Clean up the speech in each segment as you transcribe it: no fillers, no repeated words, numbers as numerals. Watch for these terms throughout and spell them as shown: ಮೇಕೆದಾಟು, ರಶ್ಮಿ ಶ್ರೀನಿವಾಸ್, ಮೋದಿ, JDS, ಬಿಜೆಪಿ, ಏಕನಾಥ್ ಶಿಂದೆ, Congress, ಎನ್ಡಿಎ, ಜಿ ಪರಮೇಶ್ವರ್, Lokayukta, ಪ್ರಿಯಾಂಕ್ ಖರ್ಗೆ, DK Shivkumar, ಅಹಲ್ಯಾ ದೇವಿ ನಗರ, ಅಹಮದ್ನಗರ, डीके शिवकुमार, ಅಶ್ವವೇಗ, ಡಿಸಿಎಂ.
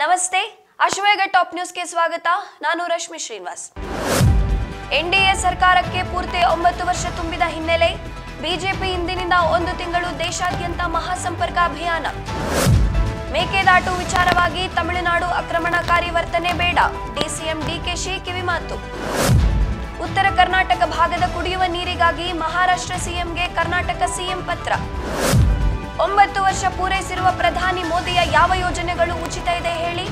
ನಮಸ್ತೆ ಅಶ್ವವೇಗ ಟಾಪ್ ನ್ಯೂಸ್ಗೆ ಸ್ವಾಗತ ನಾನು ರಶ್ಮಿ ಶ್ರೀನಿವಾಸ್ ಎನ್ಡಿಎ ಸರ್ಕಾರಕ್ಕೆ ಪೂರ್ತಿ 9 ವರ್ಷ ತುಂಬಿದ ಹಿನ್ನೆಲೆ ಬಿಜೆಪಿ ಇಂದಿನಿಂದ 1 ತಿಂಗಳು ದೇಶಾದ್ಯಂತ ಮಹಾ ಸಂಪರ್ಕ ಅಭಿಯಾನ ಮೇಕೆದಾಟು ವಿಚಾರವಾಗಿ ತಮಿಳುನಾಡು ಆಕ್ರಮಣಕಾರಿ ವರ್ತನೆ ಬೇಡ ಡಿಸಿಎಂ ಡಿಕೆ ಶಿ ಕಿವಿ ಮಾತು ಉತ್ತರ ಕರ್ನಾಟಕ ಭಾಗದ ಕುಡಿಯುವ ನೀರಿಗಾಗಿ ಮಹಾರಾಷ್ಟ್ರ ಸಿಎಂಗೆ ಕರ್ನಾಟಕ ಸಿಎಂ ಪತ್ರ 9 ವರ್ಷ ಪೂರೈಸಿರುವ ಪ್ರಧಾನಿ ಮೋದಿಯ ಯಾವ ಯೋಜನೆಗಳು ಉಚಿತ ಇದೆ ಹೇಳಿ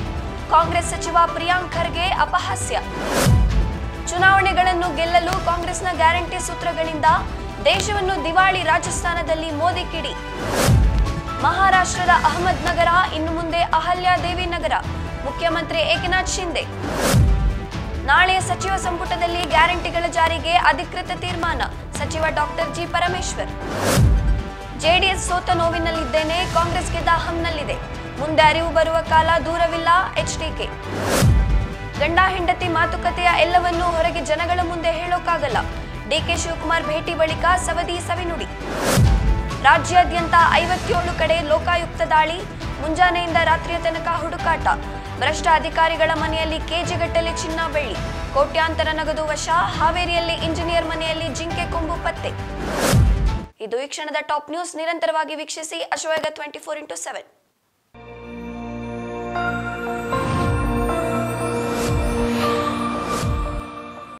ಕಾಂಗ್ರೆಸ್ ಸಚಿವ ಪ್ರಿಯಾಂಕ್ ಖರ್ಗೆ ಅಪಹಾಸ್ಯ ಚುನಾವಣೆಗಳನ್ನು ಗೆಲ್ಲಲು ಕಾಂಗ್ರೆಸ್ನ ಗ್ಯಾರಂಟಿ ಸೂತ್ರಗಳಿಂದ ದೇಶವನ್ನು ದಿವಾಳಿ ರಾಜಸ್ಥಾನದಲ್ಲಿ ಮೋದಿ ಕಿಡಿ ಮಹಾರಾಷ್ಟ್ರದ ಅಹಮದ್ನಗರ ಇನ್ನು ಮುಂದೆ ಅಹಲ್ಯಾ ದೇವಿ ನಗರ ಮುಖ್ಯಮಂತ್ರಿ ಏಕನಾಥ್ ಶಿಂದೆ ನಾಳೆ ಸಚಿವ ಸಂಪುಟದಲ್ಲಿ ಗ್ಯಾರಂಟಿಗಳ ಜಾರಿಗೆ ಅಧಿಕೃತ ತೀರ್ಮಾನ ಸಚಿವ ಡಾಕ್ಟರ್ ಜಿ ಪರಮೇಶ್ವರ್ जेडीएस सोत नोविनल्लिद्देने कांग्रेस के दाहम्नल्लिदे मुंदे अरिवु बरुव काल दूरविल्ल एचडीके गंड हेंडति मातुकतेय एल्लवन्नु होरगे जनगळ मुंदे हेळोकागल्ल डीके शिवकुमार भेटी बळिक सवदी सविनुडी राज्याद्यंत 57 कड़े लोकायुक्त दाळि मुंजानेयिंद रात्रिय तनक हुडुकाट भ्रष्ट अधिकारिगळ मनेयल्लि केजिगट्टले चिन्न बेळ्ळि कोट्यांतर नगदु वश हावेरियल्लि इंजिनियर मनेयल्लि जिंके कोंबु पत्ते ಇದು ಈ ಕ್ಷಣದ ಟಾಪ್ ನ್ಯೂಸ್ ನಿರಂತರವಾಗಿ ವೀಕ್ಷಿಸಿ ಅಶ್ವವೇಗ 24x7